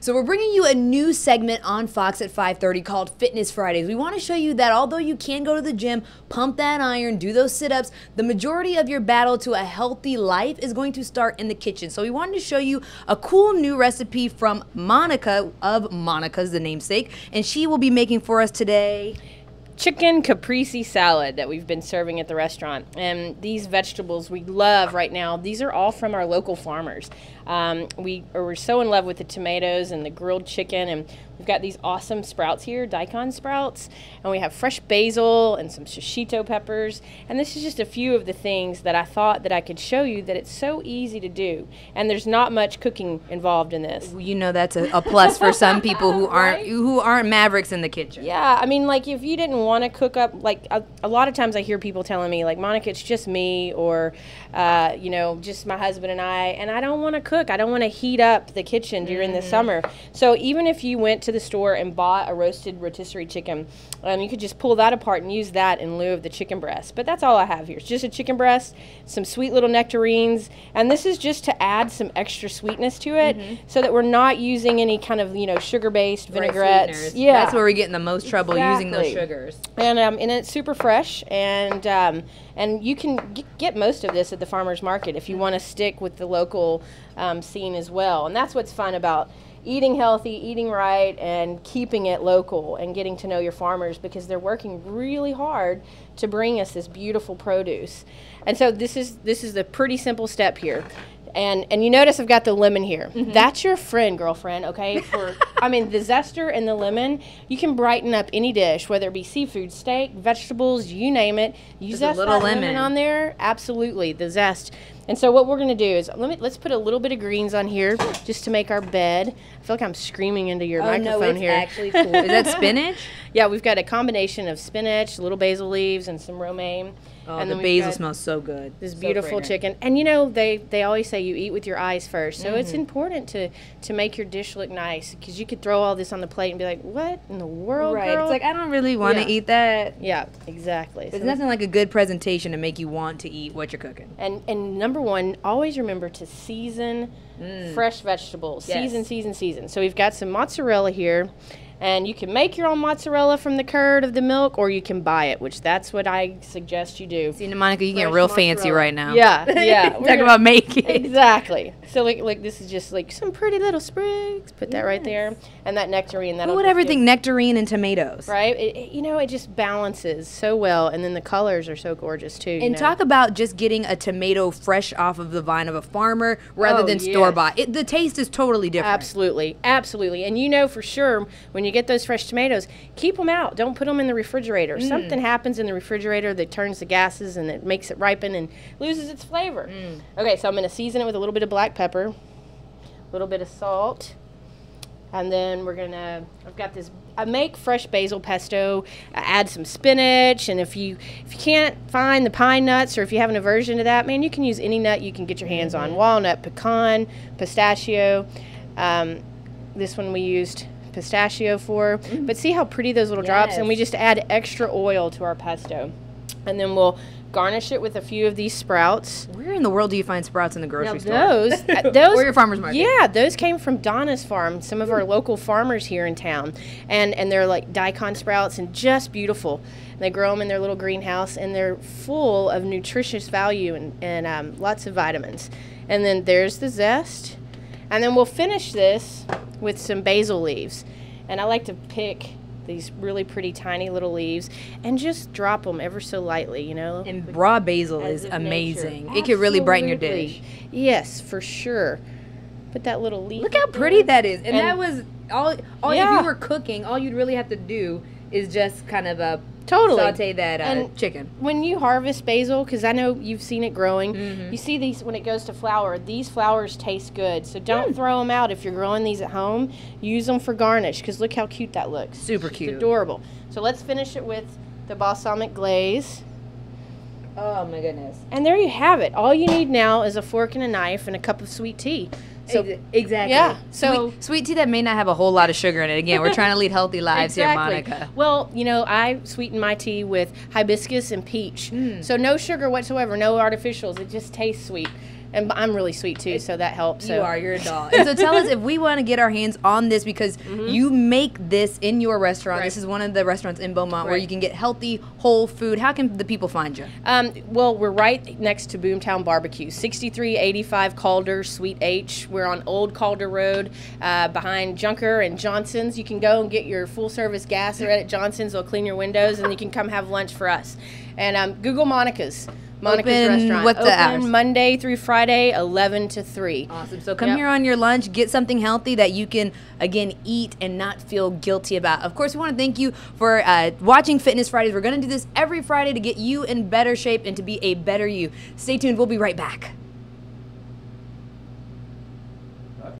So we're bringing you a new segment on Fox at 5:30 called Fitness Fridays. We want to show you that although you can go to the gym, pump that iron, do those sit-ups, the majority of your battle to a healthy life is going to start in the kitchen. So we wanted to show you a cool new recipe from Monica of Monica's, the namesake, and she will be making for us today chicken caprese salad that we've been serving at the restaurant. And these vegetables we love right now. These are all from our local farmers. We're so in love with the tomatoes and the grilled chicken, and we've got these awesome sprouts here, daikon sprouts, and we have fresh basil and some shishito peppers. And this is just a few of the things that I thought that I could show you that it's so easy to do, and there's not much cooking involved in this. You know, that's a plus for some people who aren't right? Who aren't mavericks in the kitchen. Yeah, I mean, like if you didn't want to cook up, like a lot of times I hear people telling me, like, Monica, it's just me, or you know, just my husband and I, and I don't want to cook. I don't want to heat up the kitchen during the summer. So even if you went to the store and bought a roasted rotisserie chicken, you could just pull that apart and use that in lieu of the chicken breast. But that's all I have here. It's just a chicken breast, some sweet little nectarines, and this is just to add some extra sweetness to it, so that we're not using any kind of, you know, sugar-based vinaigrettes. Right, yeah, that's where we're getting the most trouble, using those sugars. And it's super fresh, and you can get most of this at the farmer's market if you want to stick with the local scene as well. And that's what's fun about eating healthy, eating right, and keeping it local and getting to know your farmers, because they're working really hard to bring us this beautiful produce. And so this is a pretty simple step here. And you notice I've got the lemon here. That's your friend, girlfriend, okay? For I mean, the zester and the lemon, you can brighten up any dish, whether it be seafood, steak, vegetables, you name it. You zest a little lemon on there. Absolutely, the zest. And so what we're going to do is let's put a little bit of greens on here just to make our bed. I feel like I'm screaming into your microphone here. Actually cool. Is that spinach? Yeah, we've got a combination of spinach, little basil leaves, and some romaine. Oh, and the basil smells so good. This beautiful chicken. And you know, they always say you eat with your eyes first. So it's important to make your dish look nice, because you could throw all this on the plate and be like, what in the world, girl? It's like, I don't really want to eat that. Yeah, exactly. There's nothing like a good presentation to make you want to eat what you're cooking. And number one, always remember to season fresh vegetables. Yes. Season, season, season. So we've got some mozzarella here. And you can make your own mozzarella from the curd of the milk, or you can buy it, which that's what I suggest you do. See, Monica, you get real fancy right now. Yeah, yeah. Talking about making. Exactly. So, like, this is just, like, some pretty little sprigs. Put that right there. And that nectarine. Who would ever think nectarine and tomatoes? Right? You know, it just balances so well. And then the colors are so gorgeous, too. And talk about just getting a tomato fresh off of the vine of a farmer rather than store-bought. The taste is totally different. Absolutely. Absolutely. And you know for sure when you get those fresh tomatoes, keep them out. Don't put them in the refrigerator. Something happens in the refrigerator that turns the gases and it makes it ripen and loses its flavor. Okay, so I'm going to season it with a little bit of black pepper, a little bit of salt, and then we're going to, I've got this, I make fresh basil pesto. I add some spinach, and if you can't find the pine nuts, or if you have an aversion to that, man, you can use any nut you can get your hands on. Walnut, pecan, pistachio. This one we used pistachio for, but see how pretty those little drops, and we just add extra oil to our pesto, and then we'll garnish it with a few of these sprouts. Where in the world do you find sprouts in the grocery store? Those or your farmer's market? Yeah, those came from Donna's farm, some of our local farmers here in town, and they're like daikon sprouts and just beautiful. They grow them in their little greenhouse, and they're full of nutritious value and lots of vitamins. And then there's the zest, and then we'll finish this with some basil leaves. And I like to pick these really pretty tiny little leaves and just drop them ever so lightly, you know. And raw basil is amazing. It could really brighten your dish. Yes, for sure. Put that little leaf. Look how pretty that is. And that was all if you were cooking, all you'd really have to do is just kind of saute that chicken. When you harvest basil, because I know you've seen it growing, you see these when it goes to flower. These flowers taste good, so don't throw them out. If you're growing these at home, use them for garnish, because look how cute that looks. Super cute. It's adorable. So let's finish it with the balsamic glaze. Oh, my goodness. And there you have it. All you need now is a fork and a knife and a cup of sweet tea. So exactly. Yeah. So sweet tea that may not have a whole lot of sugar in it. Again, we're trying to lead healthy lives here, Monica. Well, you know, I sweeten my tea with hibiscus and peach. So no sugar whatsoever, no artificials. It just tastes sweet. And I'm really sweet too, so that helps. So. You are, you're a doll. And so tell us, if we want to get our hands on this, because you make this in your restaurant. Right. This is one of the restaurants in Beaumont where you can get healthy, whole food. How can the people find you? Well, we're right next to Boomtown Barbecue, 6385 Calder, Suite H. We're on Old Calder Road, behind Junker and Johnson's. You can go and get your full service gas right at Johnson's. They'll clean your windows, and you can come have lunch for us. And Google Monica's Restaurant. What's the hours? Monday through Friday, 11 to 3. Awesome. So come here on your lunch, get something healthy that you can, again, eat and not feel guilty about. Of course, we want to thank you for watching Fitness Fridays. We're going to do this every Friday to get you in better shape and to be a better you. Stay tuned. We'll be right back.